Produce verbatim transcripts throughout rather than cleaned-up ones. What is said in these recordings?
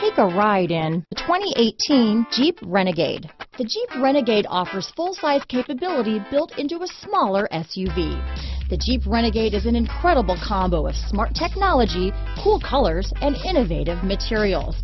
Take a ride in the twenty eighteen Jeep Renegade. The Jeep Renegade offers full-size capability built into a smaller S U V. The Jeep Renegade is an incredible combo of smart technology, cool colors, and innovative materials.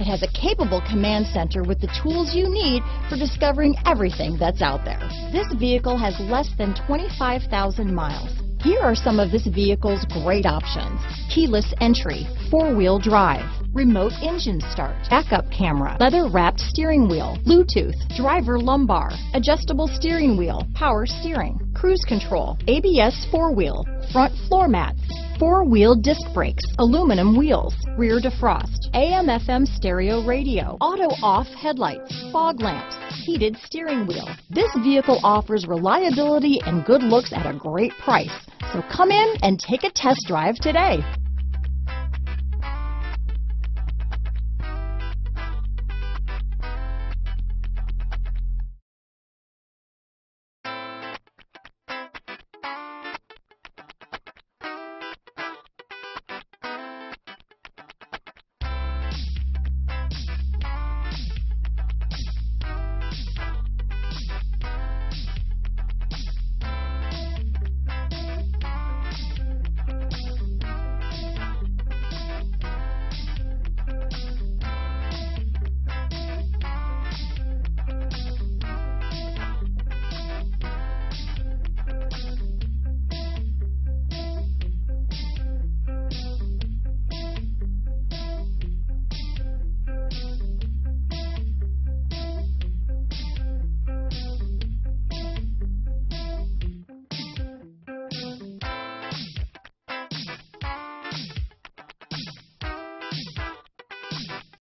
It has a capable command center with the tools you need for discovering everything that's out there. This vehicle has less than twenty-five thousand miles. Here are some of this vehicle's great options: keyless entry, four-wheel drive, remote engine start, backup camera, leather-wrapped steering wheel, Bluetooth, driver lumbar, adjustable steering wheel, power steering, cruise control, A B S four-wheel, front floor mats, four-wheel disc brakes, aluminum wheels, rear defrost, A M F M stereo radio, auto-off headlights, fog lamps, heated steering wheel. This vehicle offers reliability and good looks at a great price. So come in and take a test drive today.